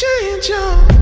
change up.